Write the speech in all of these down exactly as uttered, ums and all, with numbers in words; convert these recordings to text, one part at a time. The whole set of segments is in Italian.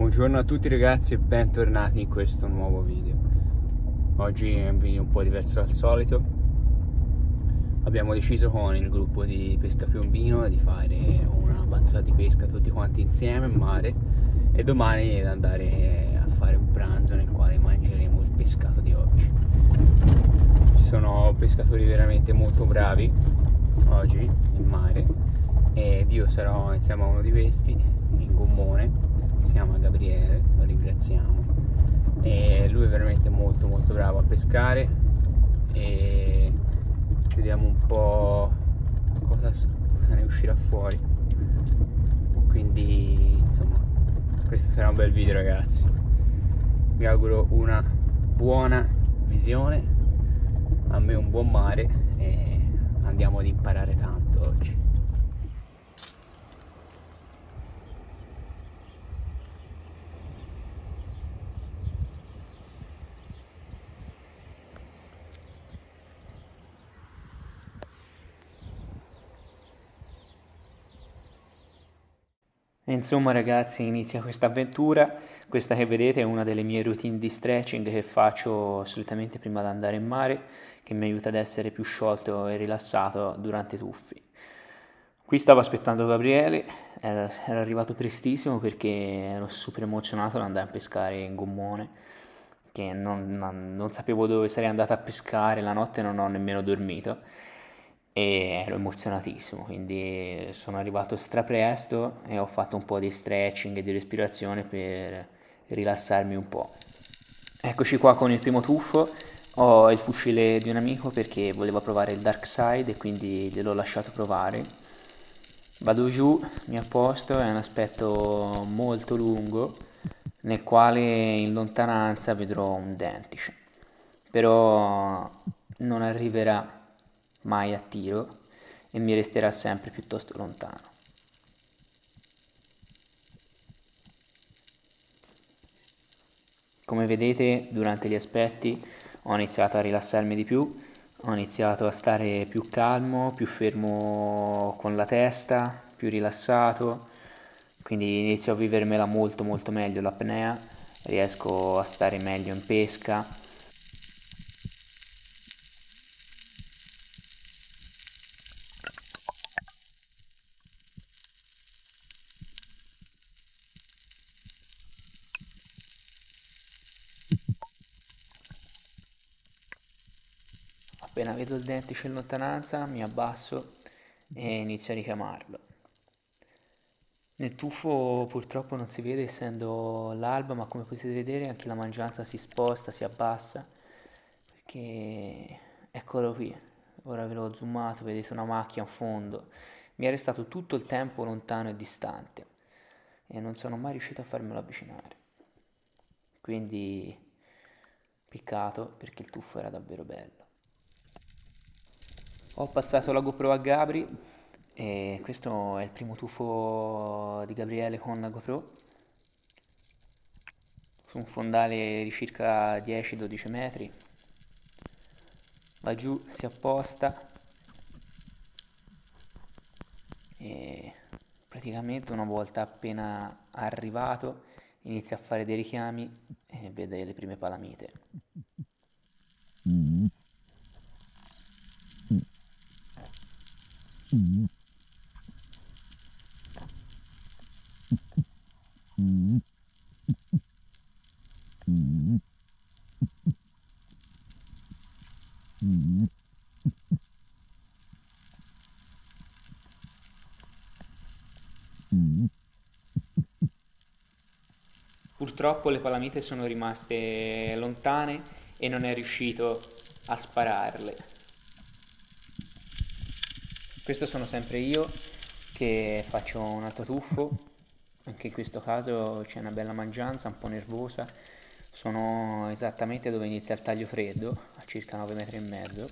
Buongiorno a tutti ragazzi e bentornati in questo nuovo video. Oggi è un video un po' diverso dal solito. Abbiamo deciso con il gruppo di Pesca Piombino di fare una battuta di pesca tutti quanti insieme in mare e domani andare a fare un pranzo nel quale mangeremo il pescato di oggi. Ci sono pescatori veramente molto bravi oggi in mare ed io sarò insieme a uno di questi in gommone. Si chiama Gabriele, lo ringraziamo, e lui è veramente molto molto bravo a pescare e vediamo un po' cosa, cosa ne uscirà fuori, quindi insomma questo sarà un bel video ragazzi. Vi auguro una buona visione, a me un buon mare e andiamo ad imparare tanto oggi. Insomma ragazzi, inizia questa avventura. Questa che vedete è una delle mie routine di stretching che faccio assolutamente prima di andare in mare, che mi aiuta ad essere più sciolto e rilassato durante i tuffi. Qui stavo aspettando Gabriele, era arrivato prestissimo perché ero super emozionato ad andare a pescare in gommone, che non, non, non sapevo dove sarei andato a pescare, la notte non ho nemmeno dormito e ero emozionatissimo, quindi sono arrivato strapresto e ho fatto un po' di stretching e di respirazione per rilassarmi un po'. Eccoci qua con il primo tuffo. Ho il fucile di un amico perché voleva provare il dark side e quindi gliel'ho lasciato provare. Vado giù, mi apposto, è un aspetto molto lungo nel quale in lontananza vedrò un dentice, però non arriverà mai a tiro e mi resterà sempre piuttosto lontano. Come vedete, durante gli aspetti ho iniziato a rilassarmi di più, ho iniziato a stare più calmo, più fermo con la testa, più rilassato, quindi inizio a vivermela molto molto meglio l'apnea, riesco a stare meglio in pesca. Appena vedo il dentice in lontananza mi abbasso e inizio a richiamarlo. Nel tuffo purtroppo non si vede essendo l'alba, ma come potete vedere anche la mangianza si sposta, si abbassa, perché eccolo qui, ora ve l'ho zoomato, vedete una macchia in fondo. Mi è restato tutto il tempo lontano e distante e non sono mai riuscito a farmelo avvicinare, quindi peccato perché il tuffo era davvero bello. Ho passato la GoPro a Gabri e questo è il primo tuffo di Gabriele con la GoPro su un fondale di circa dieci dodici metri. Va giù, si apposta e praticamente una volta appena arrivato inizia a fare dei richiami e vede le prime palamite. mm. Mm-hmm. Mm-hmm. Mm-hmm. Mm-hmm. Mm-hmm. Purtroppo le palamite sono rimaste lontane e non è riuscito a spararle. Questo sono sempre io che faccio un altro tuffo, anche in questo caso c'è una bella mangianza, un po' nervosa. Sono esattamente dove inizia il taglio freddo, a circa nove metri e mezzo.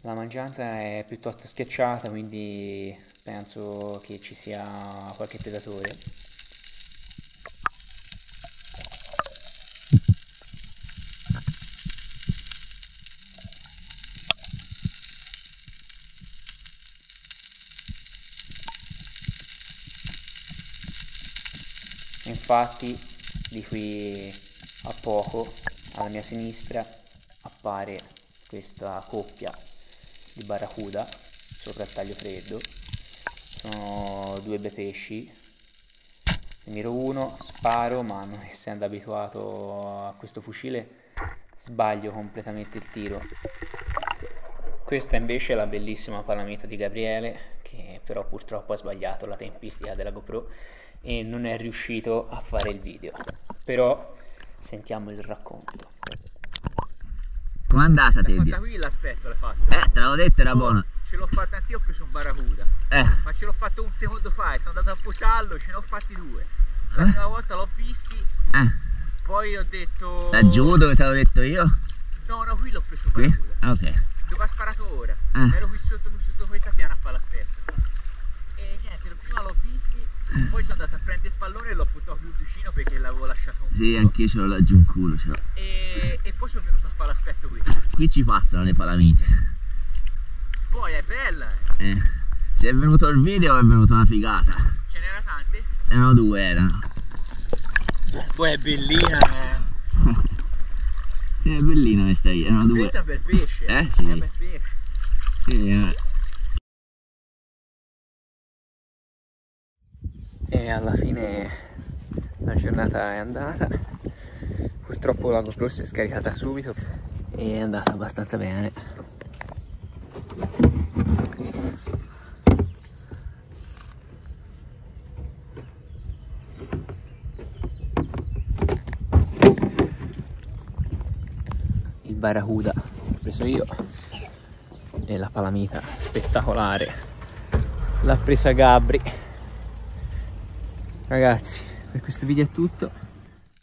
La mangianza è piuttosto schiacciata, quindi penso che ci sia qualche predatore. infatti di qui a poco alla mia sinistra appare questa coppia di barracuda sopra il taglio freddo. Sono due bei pesci, ne miro uno, sparo, ma non essendo abituato a questo fucile sbaglio completamente il tiro. Questa invece è la bellissima palamita di Gabriele, che però purtroppo ha sbagliato la tempistica della GoPro e non è riuscito a fare il video. Però sentiamo il racconto. Com'è andata te? Qui l'aspetto l'hai fatto. Eh, te l'avevo detto, era oh, buono. Ce l'ho fatta anch'io, ho preso un barracuda. Eh. Ma ce l'ho fatto un secondo fa e sono andato a posarlo, ce ne ho fatti due. La eh. prima volta l'ho visti. Eh. Poi ho detto... Laggiù dove te l'avevo detto io? No, no, qui l'ho preso un barracuda. Ok. Dove ha sparato ora? Ah. Ero qui sotto, qui sotto questa piana a fare l'aspetto. E niente, prima l'ho visto, poi sono andato a prendere il pallone e l'ho buttato più vicino perché l'avevo lasciato un po'. Sì, anch'io ce l'ho laggiù un culo. E, e poi sono venuto a fare l'aspetto qui. Qui ci passano le palamite. Poi è bella. Eh. Eh. Se è venuto il video è venuta una figata. Ce n'era tante? Erano due, erano. Poi è bellina. Eh. È bellina questa lì, erano due. Questa è per pesce. Eh sì. È per pesce. Sì, eh. E alla fine la giornata è andata. Purtroppo la GoPro si è scaricata subito e è andata abbastanza bene. Barracuda l'ho preso io e la palamita spettacolare l'ha presa Gabri. Ragazzi, per questo video è tutto.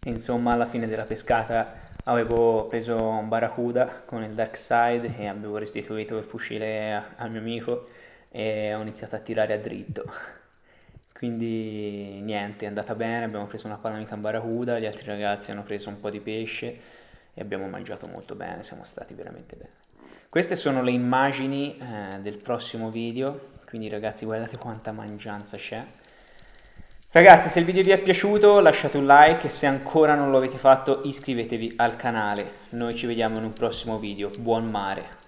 Insomma, alla fine della pescata avevo preso un barracuda con il dark side e avevo restituito il fucile a, al mio amico e ho iniziato a tirare a dritto, quindi niente, è andata bene. Abbiamo preso una palamita in barracuda, gli altri ragazzi hanno preso un po' di pesce e abbiamo mangiato molto bene, siamo stati veramente bene. Queste sono le immagini eh, del prossimo video, quindi ragazzi guardate quanta mangianza c'è. Ragazzi, se il video vi è piaciuto lasciate un like e se ancora non lo avete fatto iscrivetevi al canale. Noi ci vediamo in un prossimo video, buon mare!